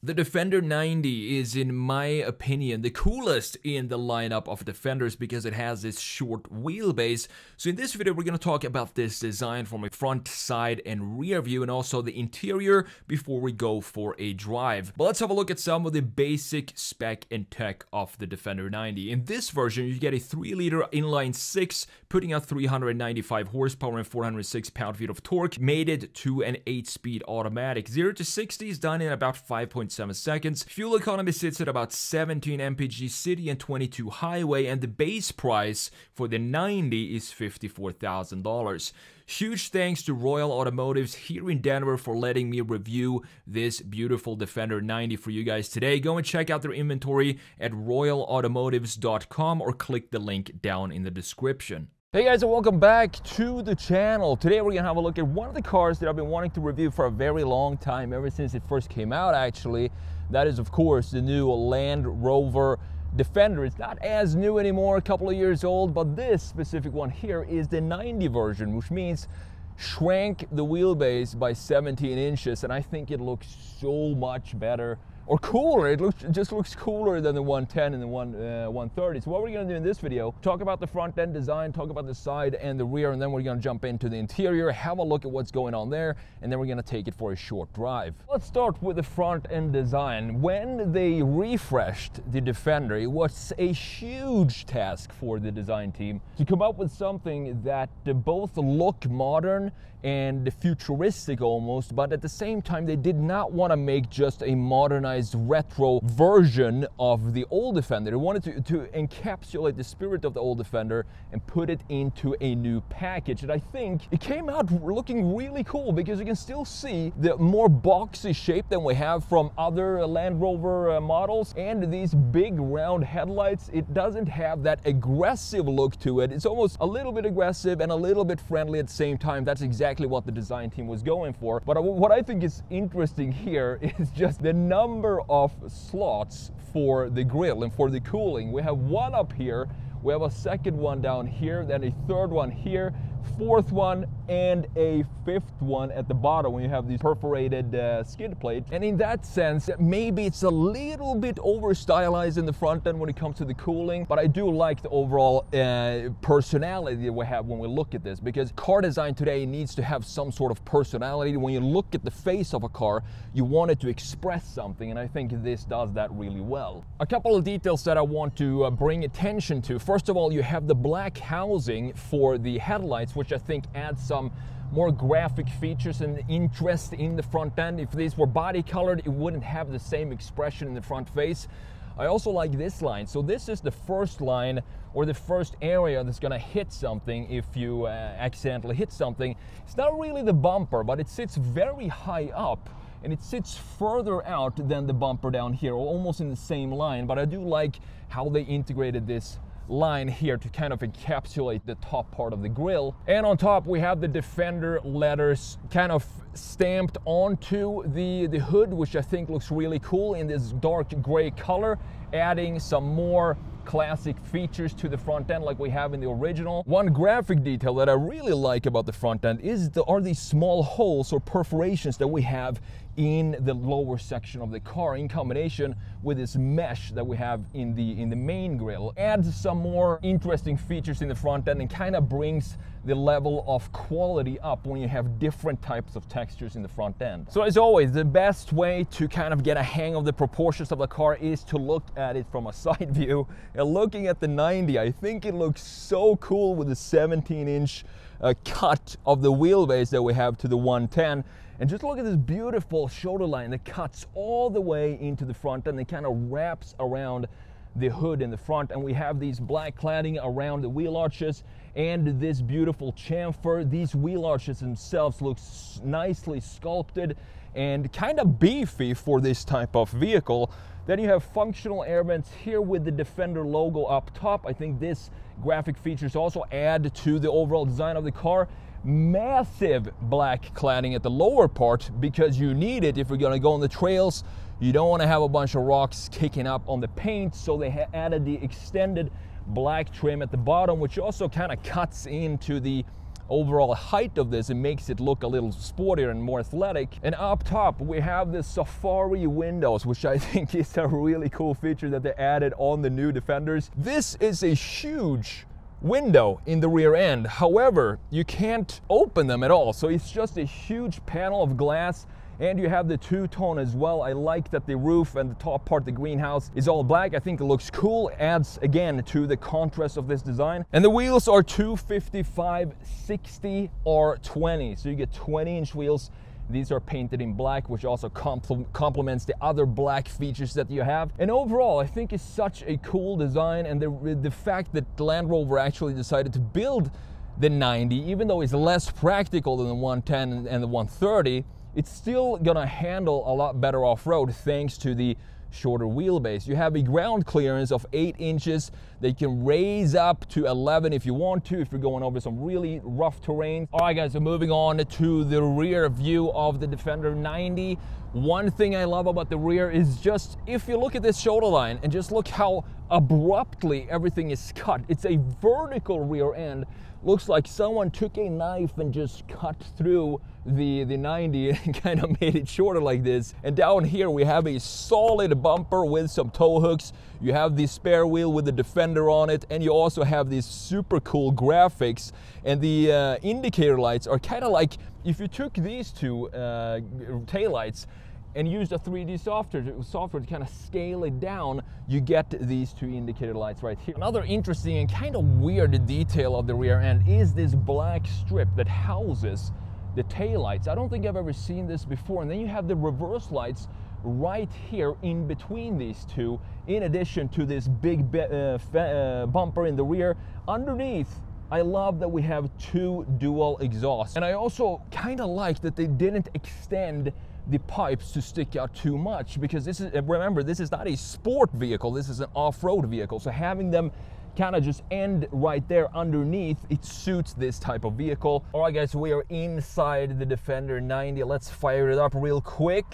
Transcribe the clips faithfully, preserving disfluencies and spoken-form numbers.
The Defender ninety is, in my opinion, the coolest in the lineup of Defenders because it has this short wheelbase. So in this video, we're going to talk about this design from a front, side, and rear view, and also the interior before we go for a drive. But let's have a look at some of the basic spec and tech of the Defender ninety. In this version, you get a three liter inline six, putting out three hundred ninety-five horsepower and four hundred six pound-feet of torque, mated to an eight speed automatic. zero to sixty is done in about five point seven seconds. Fuel economy sits at about seventeen M P G city and twenty-two highway, and the base price for the ninety is fifty-four thousand dollars. Huge thanks to Royal Automotives here in Denver for letting me review this beautiful Defender ninety for you guys today. Go and check out their inventory at royal automotives dot com or click the link down in the description. Hey guys, and welcome back to the channel. Today we're gonna have a look at one of the cars that I've been wanting to review for a very long time, ever since it first came out actually. That is, of course, the new Land Rover Defender. It's not as new anymore, a couple of years old, but this specific one here is the ninety version, which means shrank the wheelbase by seventeen inches, and I think it looks so much better, or cooler. It looks, it just looks cooler than the one ten and the one thirty. So what we're gonna do in this video, talk about the front end design, talk about the side and the rear, and then we're gonna jump into the interior, have a look at what's going on there, and then we're gonna take it for a short drive. Let's start with the front end design. When they refreshed the Defender, it was a huge task for the design team to come up with something that both look modern and futuristic almost, but at the same time, they did not wanna make just a modernized retro version of the old Defender. They wanted to, to encapsulate the spirit of the old Defender and put it into a new package. And I think it came out looking really cool, because you can still see the more boxy shape than we have from other Land Rover uh, models, and these big round headlights. It doesn't have that aggressive look to it. It's almost a little bit aggressive and a little bit friendly at the same time. That's exactly what the design team was going for. But what I think is interesting here is just the number of slots for the grill and for the cooling. We have one up here, we have a second one down here, then a third one here, fourth one, and a fifth one at the bottom when you have these perforated uh, skid plates. And in that sense, maybe it's a little bit over stylized in the front end when it comes to the cooling, but I do like the overall uh, personality that we have when we look at this, because car design today needs to have some sort of personality. When you look at the face of a car, you want it to express something, and I think this does that really well. A couple of details that I want to uh, bring attention to. First of all, you have the black housing for the headlights, which I think adds some more graphic features and interest in the front end. If these were body colored, it wouldn't have the same expression in the front face. I also like this line. So this is the first line, or the first area that's gonna hit something if you uh, accidentally hit something. It's not really the bumper, but it sits very high up, and it sits further out than the bumper down here, almost in the same line. But I do like how they integrated this line here to kind of encapsulate the top part of the grille. And on top we have the Defender letters kind of stamped onto the the hood, which I think looks really cool in this dark gray color, adding some more classic features to the front end like we have in the original. One graphic detail that I really like about the front end is the, are these small holes or perforations that we have in the lower section of the car, in combination with this mesh that we have in the in the main grille. Adds some more interesting features in the front end and kind of brings the level of quality up when you have different types of textures in the front end. So as always, the best way to kind of get a hang of the proportions of the car is to look at it from a side view. And looking at the ninety, I think it looks so cool with the seventeen inch uh, cut of the wheelbase that we have to the one ten. And just look at this beautiful shoulder line that cuts all the way into the front end and kind of wraps around the hood in the front, and we have these black cladding around the wheel arches and this beautiful chamfer. These wheel arches themselves look nicely sculpted and kind of beefy for this type of vehicle. Then you have functional air vents here with the Defender logo up top. I think this graphic features also add to the overall design of the car. Massive black cladding at the lower part, because you need it if we're going to go on the trails. You don't want to have a bunch of rocks kicking up on the paint, so they added the extended black trim at the bottom, which also kind of cuts into the overall height of this, it makes it look a little sportier and more athletic. And up top, we have the safari windows, which I think is a really cool feature that they added on the new Defenders. This is a huge window in the rear end. However, you can't open them at all. So it's just a huge panel of glass. And you have the two-tone as well. I like that the roof and the top part, the greenhouse, is all black. I think it looks cool, adds again to the contrast of this design. And the wheels are two fifty-five sixty R twenty, so you get twenty inch wheels. These are painted in black, which also complements the other black features that you have. And overall, I think it's such a cool design, and the, the fact that Land Rover actually decided to build the ninety, even though it's less practical than the one ten and the one thirty, it's still gonna handle a lot better off-road thanks to the shorter wheelbase. You have a ground clearance of eight inches that you can raise up to eleven if you want to, if you're going over some really rough terrain. All right, guys, so moving on to the rear view of the Defender ninety. One thing I love about the rear is just, if you look at this shoulder line and just look how abruptly everything is cut. It's a vertical rear end. Looks like someone took a knife and just cut through the, the ninety and kind of made it shorter like this. And down here we have a solid bumper with some tow hooks. You have the spare wheel with the Defender on it, and you also have these super cool graphics. And the uh, indicator lights are kind of like, if you took these two uh, taillights and used a three D software, software to kind of scale it down, you get these two indicator lights right here. Another interesting and kind of weird detail of the rear end is this black strip that houses the taillights. I don't think I've ever seen this before. And then you have the reverse lights right here in between these two, in addition to this big uh, uh, bumper in the rear. Underneath, I love that we have two dual exhausts. And I also kind of like that they didn't extend the pipes to stick out too much, because this is, remember, this is not a sport vehicle, this is an off-road vehicle, so having them kind of just end right there underneath, it suits this type of vehicle. All right, guys, we are inside the Defender ninety. Let's fire it up real quick.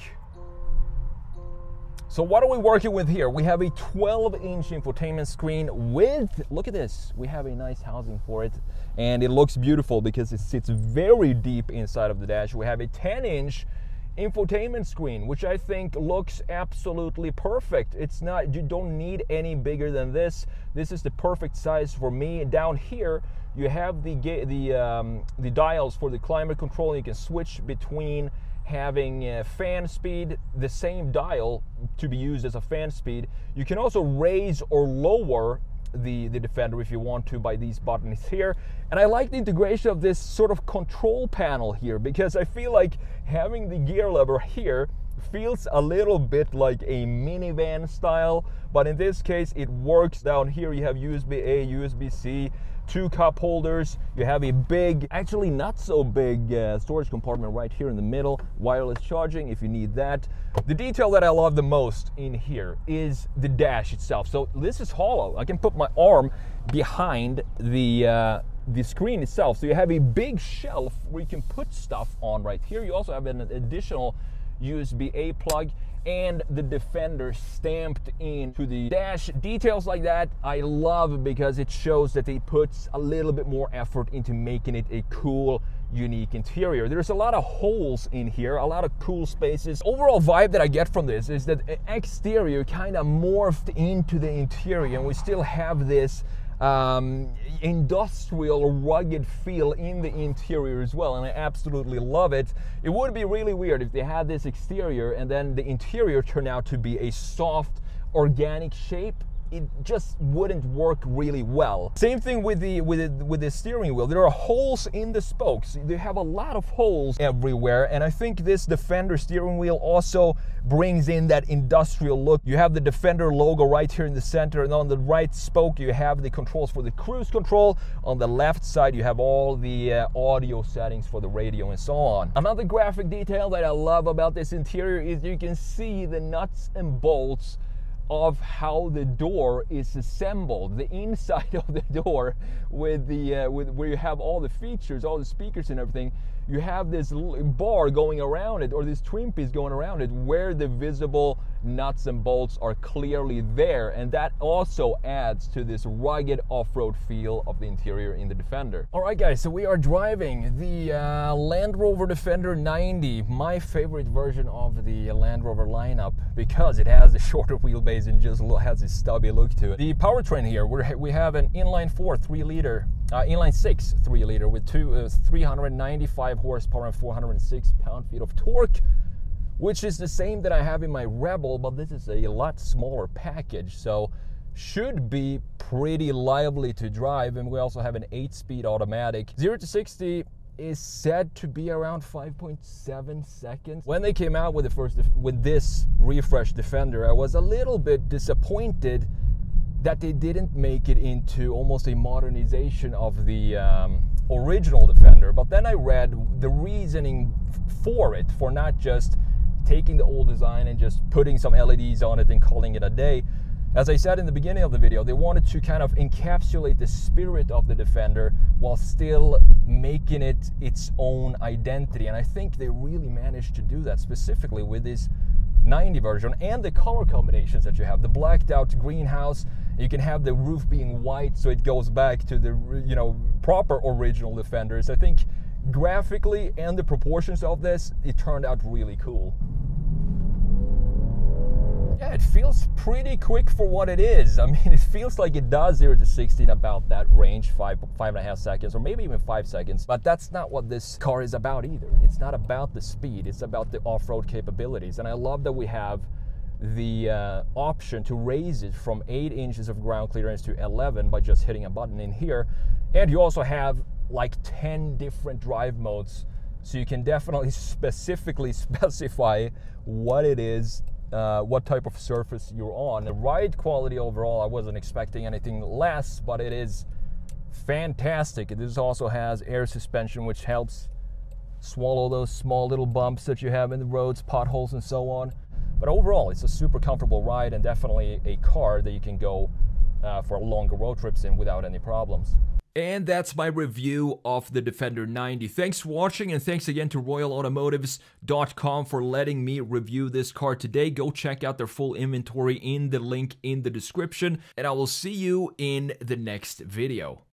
So what are we working with here? We have a twelve inch infotainment screen with, look at this, we have a nice housing for it, and it looks beautiful because it sits very deep inside of the dash. We have a ten inch infotainment screen, which I think looks absolutely perfect. It's not, you don't need any bigger than this. This is the perfect size for me. Down here you have the the um, the dials for the climate control. You can switch between having uh, fan speed, the same dial to be used as a fan speed. You can also raise or lower the, the Defender if you want to by these buttons here. And I like the integration of this sort of control panel here, because I feel like having the gear lever here feels a little bit like a minivan style, but in this case it works. Down here you have U S B A, U S B C, two cup holders. You have a big, actually not so big, uh, storage compartment right here in the middle. Wireless charging if you need that. The detail that I love the most in here is the dash itself. So this is hollow. I can put my arm behind the uh, the screen itself. So you have a big shelf where you can put stuff on right here. You also have an additional U S B A plug, and the Defender stamped into the dash. Details like that I love, because it shows that they put a little bit more effort into making it a cool, unique interior. There's a lot of holes in here, a lot of cool spaces. Overall vibe that I get from this is that exterior kind of morphed into the interior, and we still have this um industrial rugged feel in the interior as well, and I absolutely love it. It would be really weird if they had this exterior and then the interior turned out to be a soft organic shape. It just wouldn't work really well. Same thing with the with the, with the steering wheel. There are holes in the spokes. They have a lot of holes everywhere, and I think this Defender steering wheel also brings in that industrial look. You have the Defender logo right here in the center, and on the right spoke you have the controls for the cruise control. On the left side you have all the uh, audio settings for the radio and so on. Another graphic detail that I love about this interior is you can see the nuts and bolts of how the door is assembled, the inside of the door, with the uh, with where you have all the features, all the speakers and everything. you have this bar going around it, or this trim piece going around it, where the visible nuts and bolts are clearly there, and that also adds to this rugged off-road feel of the interior in the Defender. All right guys, so we are driving the uh, Land Rover Defender ninety, my favorite version of the Land Rover lineup because it has a shorter wheelbase and just has this stubby look to it. The powertrain here, we're, we have an inline four three liter, uh, inline six three liter with two uh, three hundred ninety-five horsepower and four hundred six pound-feet of torque, which is the same that I have in my Rebel, but this is a lot smaller package, so should be pretty lively to drive. And we also have an eight-speed automatic. Zero to sixty is said to be around five point seven seconds. When they came out with the first with this refreshed Defender, I was a little bit disappointed that they didn't make it into almost a modernization of the um, original Defender. But then I read the reasoning for it, for not just taking the old design and just putting some L E Ds on it and calling it a day. As I said in the beginning of the video, they wanted to kind of encapsulate the spirit of the Defender while still making it its own identity, and I think they really managed to do that, specifically with this ninety version and the color combinations that you have. The blacked out greenhouse, you can have the roof being white, so it goes back to the, you know, proper original Defenders. I think graphically and the proportions of this, it turned out really cool. Yeah, it feels pretty quick for what it is. I mean, it feels like it does zero to sixty in about that range, five five and a half seconds, or maybe even five seconds. But that's not what this car is about either. It's not about the speed, it's about the off-road capabilities. And I love that we have the uh, option to raise it from eight inches of ground clearance to eleven by just hitting a button in here. And you also have like ten different drive modes, so you can definitely specifically specify what it is, uh, what type of surface you're on. The ride quality overall, I wasn't expecting anything less, but it is fantastic. This also has air suspension, which helps swallow those small little bumps that you have in the roads, potholes and so on. But overall, it's a super comfortable ride, and definitely a car that you can go uh, for longer road trips in without any problems. And that's my review of the Defender ninety. Thanks for watching, and thanks again to royal automotives dot com for letting me review this car today. Go check out their full inventory in the link in the description, and I will see you in the next video.